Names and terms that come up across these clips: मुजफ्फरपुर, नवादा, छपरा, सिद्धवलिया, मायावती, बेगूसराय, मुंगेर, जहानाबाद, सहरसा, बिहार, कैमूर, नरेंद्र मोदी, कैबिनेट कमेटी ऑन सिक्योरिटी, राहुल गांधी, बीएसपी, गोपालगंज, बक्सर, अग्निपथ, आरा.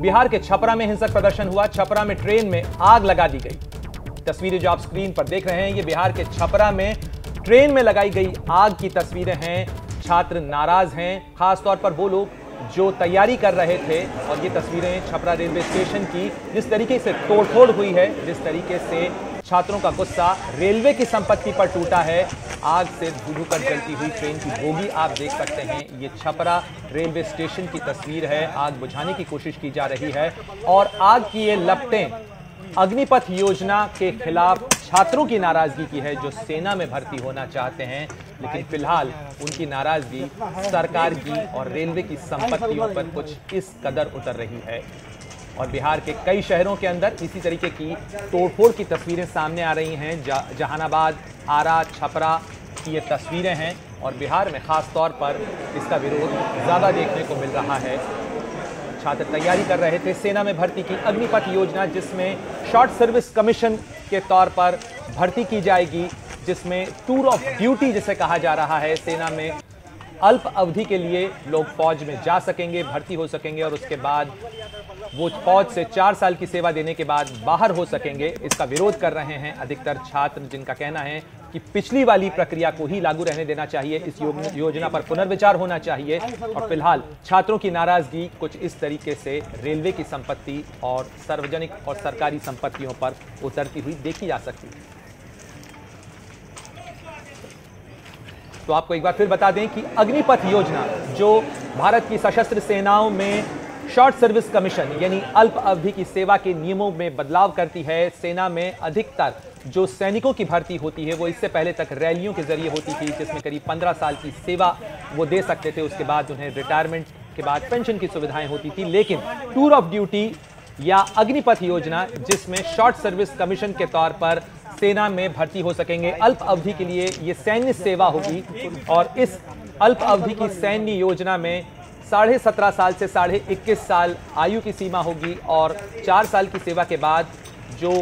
बिहार के छपरा में हिंसक प्रदर्शन हुआ। छपरा में ट्रेन में आग लगा दी गई। तस्वीरें जो आप स्क्रीन पर देख रहे हैं ये बिहार के छपरा में ट्रेन में लगाई गई आग की तस्वीरें हैं। छात्र नाराज हैं, खासतौर पर वो लोग जो तैयारी कर रहे थे। और ये तस्वीरें छपरा रेलवे स्टेशन की, जिस तरीके से तोड़फोड़ हुई है, जिस तरीके से छात्रों का गुस्सा रेलवे की संपत्ति पर टूटा है। आग से धुधुकर जलती हुई ट्रेन की बोगी आप देख सकते हैं। ये छपरा रेलवे स्टेशन की तस्वीर है। आग बुझाने की कोशिश की जा रही है और आग की ये लपटें अग्निपथ योजना के खिलाफ छात्रों की नाराजगी की है, जो सेना में भर्ती होना चाहते हैं। लेकिन फिलहाल उनकी नाराजगी सरकार की और रेलवे की संपत्तियों पर कुछ इस कदर उतर रही है। और बिहार के कई शहरों के अंदर इसी तरीके की तोड़फोड़ की तस्वीरें सामने आ रही हैं। जहानाबाद, आरा, छपरा की ये तस्वीरें हैं और बिहार में ख़ास तौर पर इसका विरोध ज़्यादा देखने को मिल रहा है। छात्र तैयारी कर रहे थे सेना में भर्ती की। अग्निपथ योजना, जिसमें शॉर्ट सर्विस कमीशन के तौर पर भर्ती की जाएगी, जिसमें टूर ऑफ ड्यूटी जिसे कहा जा रहा है, सेना में अल्प अवधि के लिए लोग फौज में जा सकेंगे, भर्ती हो सकेंगे और उसके बाद वो फौज से 4 साल की सेवा देने के बाद बाहर हो सकेंगे। इसका विरोध कर रहे हैं अधिकतर छात्र, जिनका कहना है कि पिछली वाली प्रक्रिया को ही लागू रहने देना चाहिए, इस योजना पर पुनर्विचार होना चाहिए। और फिलहाल छात्रों की नाराजगी कुछ इस तरीके से रेलवे की संपत्ति और सार्वजनिक और सरकारी संपत्तियों पर उतरती हुई देखी जा सकती है। तो आपको एक बार फिर बता दें कि अग्निपथ योजना, जो भारत की सशस्त्र सेनाओं में शॉर्ट सर्विस कमीशन यानी अल्प अवधि की सेवा के नियमों में बदलाव करती है। सेना में अधिकतर जो सैनिकों की भर्ती होती है वो इससे पहले तक रैलियों के जरिए होती थी, जिसमें करीब 15 साल की सेवा वो दे सकते थे। उसके बाद उन्हें रिटायरमेंट के बाद पेंशन की सुविधाएं होती थी। लेकिन टूर ऑफ ड्यूटी या अग्निपथ योजना, जिसमें शॉर्ट सर्विस कमीशन के तौर पर सेना में भर्ती हो सकेंगे, अल्प अवधि के लिए ये सैन्य सेवा होगी। और इस अल्प अवधि की सैन्य योजना में 17.5 साल से 21.5 साल आयु की सीमा होगी और 4 साल की सेवा के बाद जो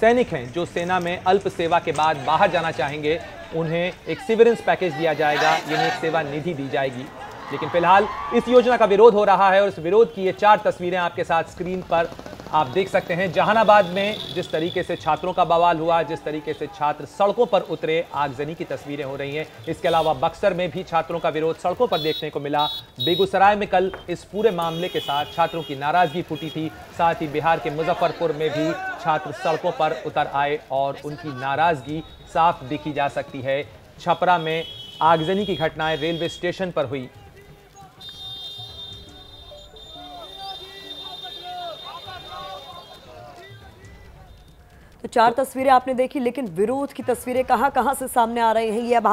सैनिक हैं, जो सेना में अल्प सेवा के बाद बाहर जाना चाहेंगे, उन्हें एक सेवरेंस पैकेज दिया जाएगा, यानी एक सेवा निधि दी जाएगी। लेकिन फिलहाल इस योजना का विरोध हो रहा है और इस विरोध की ये 4 तस्वीरें आपके साथ स्क्रीन पर आप देख सकते हैं। जहानाबाद में जिस तरीके से छात्रों का बवाल हुआ, जिस तरीके से छात्र सड़कों पर उतरे, आगजनी की तस्वीरें हो रही हैं। इसके अलावा बक्सर में भी छात्रों का विरोध सड़कों पर देखने को मिला। बेगूसराय में कल इस पूरे मामले के साथ छात्रों की नाराजगी फूटी थी। साथ ही बिहार के मुजफ्फरपुर में भी छात्र सड़कों पर उतर आए और उनकी नाराजगी साफ देखी जा सकती है। छपरा में आगजनी की घटनाएं रेलवे स्टेशन पर हुई। तो 4 तस्वीरें आपने देखी, लेकिन विरोध की तस्वीरें कहां-कहां से सामने आ रही हैं ये अब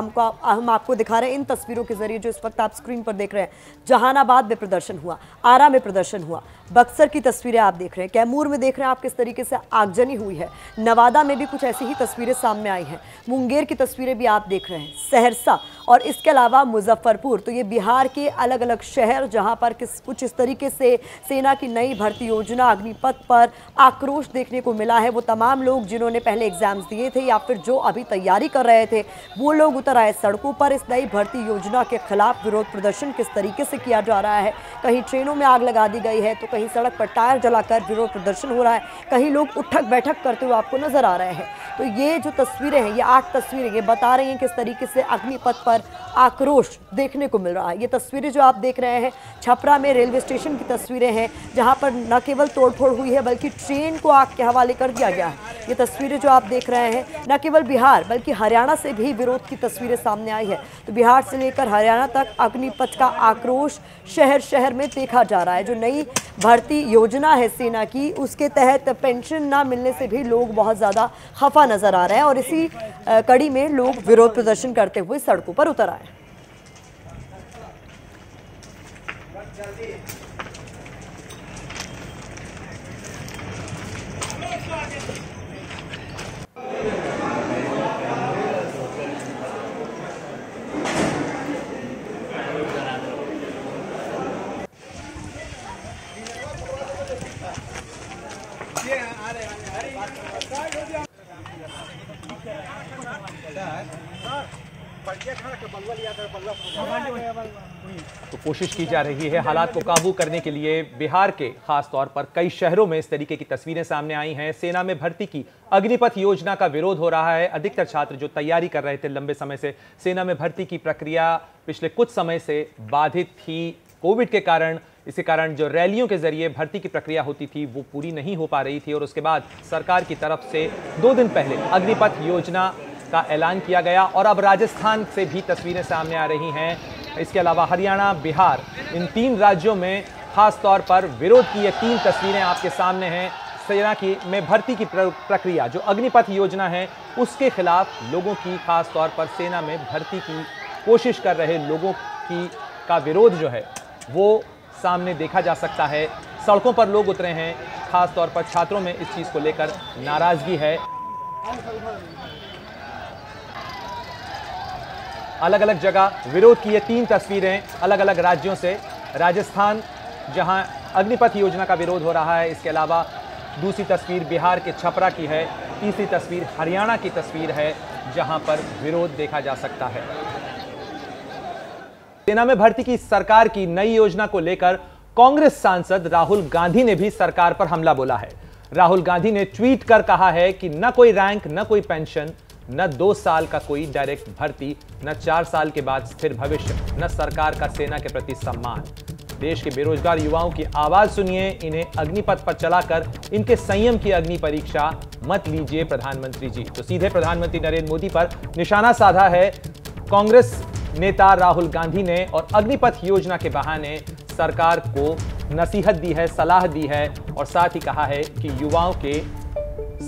हम आपको दिखा रहे हैं इन तस्वीरों के जरिए जो इस वक्त आप स्क्रीन पर देख रहे हैं। जहानाबाद में प्रदर्शन हुआ, आरा में प्रदर्शन हुआ, बक्सर की तस्वीरें आप देख रहे हैं, कैमूर में देख रहे हैं आप किस तरीके से आगजनी हुई है। नवादा में भी कुछ ऐसी ही तस्वीरें सामने आई हैं, मुंगेर की तस्वीरें भी आप देख रहे हैं, सहरसा और इसके अलावा मुजफ्फरपुर। तो ये बिहार के अलग अलग शहर जहाँ पर कुछ इस तरीके से सेना की नई भर्ती योजना अग्निपथ पर आक्रोश देखने को मिला है। वो तमाम लोग जिन्होंने पहले एग्जाम्स दिए थे या फिर जो अभी तैयारी कर रहे थे वो लोग उतर आए सड़कों पर। इस नई भर्ती योजना के खिलाफ विरोध प्रदर्शन किस तरीके से किया जा रहा है, कहीं ट्रेनों में आग लगा दी गई है तो कहीं सड़क पर टायर जलाकर विरोध प्रदर्शन हो रहा है, कहीं लोग उठक बैठक करते हुए आपको नजर आ रहे हैं। तो ये जो तस्वीरें हैं, ये 8 तस्वीरें ये बता रही हैं किस तरीके से अग्निपथ पर आक्रोश देखने को मिल रहा है। ये तस्वीरें जो आप देख रहे हैं छपरा में रेलवे स्टेशन की तस्वीरें हैं, जहां पर न केवल तोड़फोड़ हुई है बल्कि ट्रेन को आग के हवाले कर दिया गया है। ये तस्वीरें जो आप देख रहे हैं, न केवल बिहार बल्कि हरियाणा से भी विरोध की तस्वीरें सामने आई है। तो बिहार से लेकर हरियाणा तक अग्निपथ का आक्रोश शहर शहर में देखा जा रहा है। जो नई भर्ती योजना है सेना की, उसके तहत पेंशन ना मिलने से भी लोग बहुत ज़्यादा खफा नजर आ रहे हैं और इसी कड़ी में लोग विरोध प्रदर्शन करते हुए सड़कों पर उतर आए। तो कोशिश की जा रही है हालात को काबू करने के लिए। बिहार के खास तौर पर कई शहरों में इस तरीके की तस्वीरें सामने आई हैं। सेना में भर्ती की अग्निपथ योजना का विरोध हो रहा है। अधिकतर छात्र जो तैयारी कर रहे थे लंबे समय से, सेना में भर्ती की प्रक्रिया पिछले कुछ समय से बाधित थी कोविड के कारण। इसके कारण जो रैलियों के जरिए भर्ती की प्रक्रिया होती थी वो पूरी नहीं हो पा रही थी, और उसके बाद सरकार की तरफ से 2 दिन पहले अग्निपथ योजना का ऐलान किया गया। और अब राजस्थान से भी तस्वीरें सामने आ रही हैं। इसके अलावा हरियाणा, बिहार, इन 3 राज्यों में खास तौर पर विरोध की ये 3 तस्वीरें आपके सामने हैं। सेना की में भर्ती की प्रक्रिया जो अग्निपथ योजना है उसके खिलाफ लोगों की, खास तौर पर सेना में भर्ती की कोशिश कर रहे लोगों की का विरोध जो है वो सामने देखा जा सकता है। सड़कों पर लोग उतरे हैं, खास तौर पर छात्रों में इस चीज़ को लेकर नाराज़गी है। अलग अलग जगह विरोध की ये 3 तस्वीरें अलग अलग राज्यों से। राजस्थान जहां अग्निपथ योजना का विरोध हो रहा है, इसके अलावा दूसरी तस्वीर बिहार के छपरा की है, तीसरी तस्वीर हरियाणा की तस्वीर है जहां पर विरोध देखा जा सकता है। सेना में भर्ती की सरकार की नई योजना को लेकर कांग्रेस सांसद राहुल गांधी ने भी सरकार पर हमला बोला है। राहुल गांधी ने ट्वीट कर कहा है कि न कोई रैंक, न कोई पेंशन, न 2 साल का कोई डायरेक्ट भर्ती, न 4 साल के बाद स्थिर भविष्य, न सरकार का सेना के प्रति सम्मान। देश के बेरोजगार युवाओं की आवाज सुनिए, इन्हें अग्निपथ पर चलाकर इनके संयम की अग्नि परीक्षा मत लीजिए प्रधानमंत्री जी। तो सीधे प्रधानमंत्री नरेंद्र मोदी पर निशाना साधा है कांग्रेस नेता राहुल गांधी ने, और अग्निपथ योजना के बहाने सरकार को नसीहत दी है, सलाह दी है, और साथ ही कहा है कि युवाओं के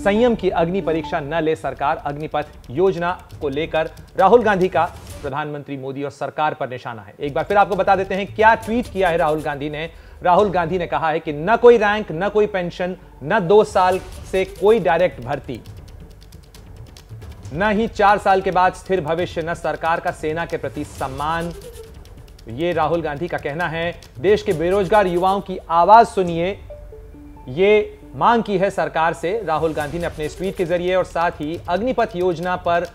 संयम की अग्नि परीक्षा न ले सरकार। अग्निपथ योजना को लेकर राहुल गांधी का प्रधानमंत्री मोदी और सरकार पर निशाना है। एक बार फिर आपको बता देते हैं क्या ट्वीट किया है राहुल गांधी ने। राहुल गांधी ने कहा है कि न कोई रैंक, न कोई पेंशन, न 2 साल से कोई डायरेक्ट भर्ती, न ही 4 साल के बाद स्थिर भविष्य, न सरकार का सेना के प्रति सम्मान। ये राहुल गांधी का कहना है। देश के बेरोजगार युवाओं की आवाज सुनिए, ये मांग की है सरकार से राहुल गांधी ने अपने ट्वीट के जरिए। और साथ ही अग्निपथ योजना पर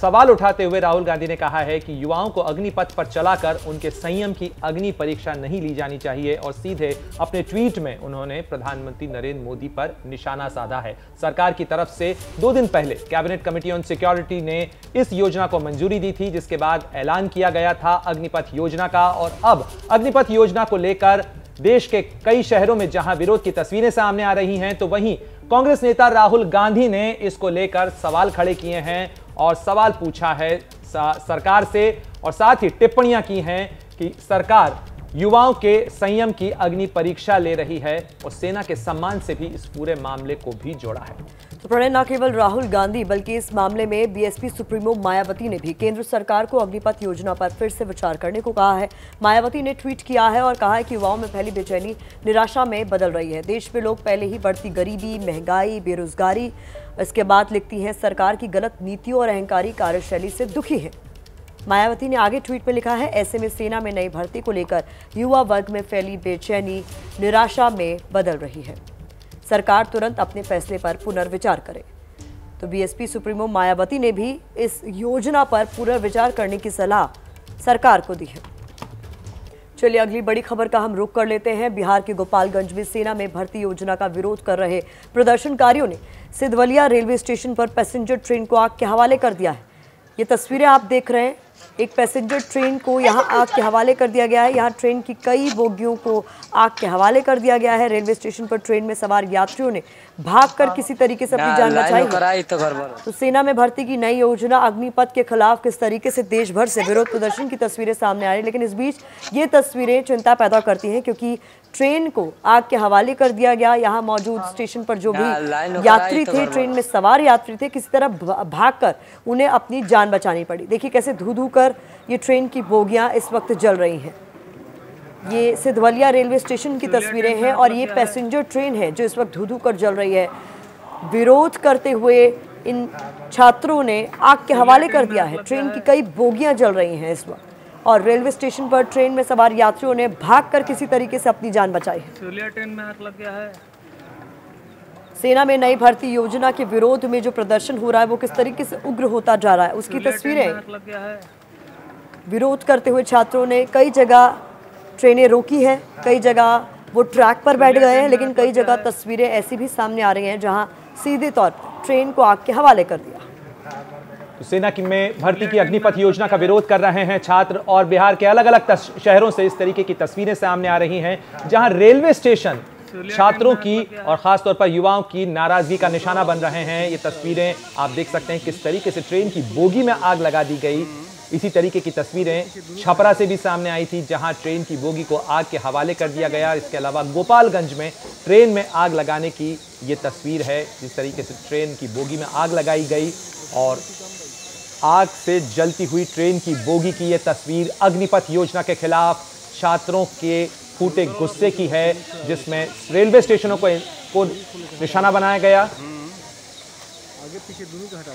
सवाल उठाते हुए राहुल गांधी ने कहा है कि युवाओं को अग्निपथ पर चलाकर उनके संयम की अग्नि परीक्षा नहीं ली जानी चाहिए, और सीधे अपने ट्वीट में उन्होंने प्रधानमंत्री नरेंद्र मोदी पर निशाना साधा है। सरकार की तरफ से 2 दिन पहले कैबिनेट कमेटी ऑन सिक्योरिटी ने इस योजना को मंजूरी दी थी, जिसके बाद ऐलान किया गया था अग्निपथ योजना का। और अब अग्निपथ योजना को लेकर देश के कई शहरों में जहां विरोध की तस्वीरें सामने आ रही हैं, तो वहीं कांग्रेस नेता राहुल गांधी ने इसको लेकर सवाल खड़े किए हैं और सवाल पूछा है सरकार से, और साथ ही टिप्पणियां की हैं कि सरकार युवाओं के संयम की अग्नि परीक्षा ले रही है, और सेना के सम्मान से भी इस पूरे मामले को भी जोड़ा है। तो प्रणय, न केवल राहुल गांधी बल्कि इस मामले में बीएसपी सुप्रीमो मायावती ने भी केंद्र सरकार को अग्निपथ योजना पर फिर से विचार करने को कहा है। मायावती ने ट्वीट किया है और कहा है कि युवाओं में फैली बेचैनी निराशा में बदल रही है। देश में लोग पहले ही बढ़ती गरीबी, महंगाई, बेरोजगारी, इसके बाद लिखती है सरकार की गलत नीतियों और अहंकारी कार्यशैली से दुखी है। मायावती ने आगे ट्वीट में लिखा है, ऐसे में सेना में नई भर्ती को लेकर युवा वर्ग में फैली बेचैनी निराशा में बदल रही है। सरकार तुरंत अपने फैसले पर पुनर्विचार करे। तो बीएसपी सुप्रीमो मायावती ने भी इस योजना पर पुनर्विचार करने की सलाह सरकार को दी है। चलिए अगली बड़ी खबर का हम रुख कर लेते हैं। बिहार के गोपालगंज में सेना में भर्ती योजना का विरोध कर रहे प्रदर्शनकारियों ने सिद्धवलिया रेलवे स्टेशन पर पैसेंजर ट्रेन को आग के हवाले कर दिया है। ये तस्वीरें आप देख रहे हैं, एक पैसेंजर ट्रेन को यहाँ आग के हवाले कर दिया गया है। यहाँ ट्रेन की कई बोगियों को आग के हवाले कर दिया गया है। रेलवे स्टेशन पर ट्रेन में सवार यात्रियों ने भागकर किसी तरीके से अपनी जान बचाई। तो सेना में भर्ती की नई योजना अग्निपथ के खिलाफ किस तरीके से देश भर से विरोध प्रदर्शन की तस्वीरें सामने आ रही, लेकिन इस बीच ये तस्वीरें चिंता पैदा करती हैं क्योंकि ट्रेन को आग के हवाले कर दिया गया। यहाँ मौजूद स्टेशन पर जो भी यात्री थे, ट्रेन में सवार यात्री थे, किसी तरह भागकर उन्हें अपनी जान बचानी पड़ी। देखिए कैसे धू धू कर ये ट्रेन की बोगियां इस वक्त जल रही हैं। ये सिद्धवलिया रेलवे स्टेशन की तस्वीरें हैं और ये पैसेंजर ट्रेन है जो इस वक्त धू धू कर जल रही है। विरोध करते हुए इन छात्रों ने आग के हवाले कर दिया है। ट्रेन की कई बोगियां जल रही हैं इस वक्त, और रेलवे स्टेशन पर ट्रेन में सवार यात्रियों ने भागकर किसी तरीके से अपनी जान बचाई है। ट्रेन में आग लग गया है। सेना में नई भर्ती योजना के विरोध में जो प्रदर्शन हो रहा है वो किस तरीके से उग्र होता जा रहा है उसकी तस्वीरें। विरोध करते हुए छात्रों ने कई जगह ट्रेनें रोकी हैं, कई जगह वो ट्रैक पर बैठ गए हैं, लेकिन कई जगह तस्वीरें ऐसी भी सामने आ रही हैं जहां सीधे तौर पर ट्रेन को आग के हवाले कर दिया। तो सेना की में भर्ती की अग्निपथ योजना का विरोध कर रहे हैं छात्र और बिहार के अलग अलग शहरों से इस तरीके की तस्वीरें सामने आ रही हैं जहां रेलवे स्टेशन छात्रों की और खासतौर पर युवाओं की नाराजगी का निशाना बन रहे हैं। ये तस्वीरें आप देख सकते हैं किस तरीके से ट्रेन की बोगी में आग लगा दी गई। इसी तरीके की तस्वीरें छपरा से भी सामने आई थी जहां ट्रेन की बोगी को आग के हवाले कर दिया गया। इसके अलावा गोपालगंज में ट्रेन में आग लगाने की ये तस्वीर है जिस तरीके से ट्रेन की बोगी में आग लगाई गई और आग से जलती हुई ट्रेन की बोगी की ये तस्वीर अग्निपथ योजना के खिलाफ छात्रों के फूटे गुस्से की है जिसमें रेलवे स्टेशनों को निशाना बनाया गया। आगे पीछे दूरी का हटाओ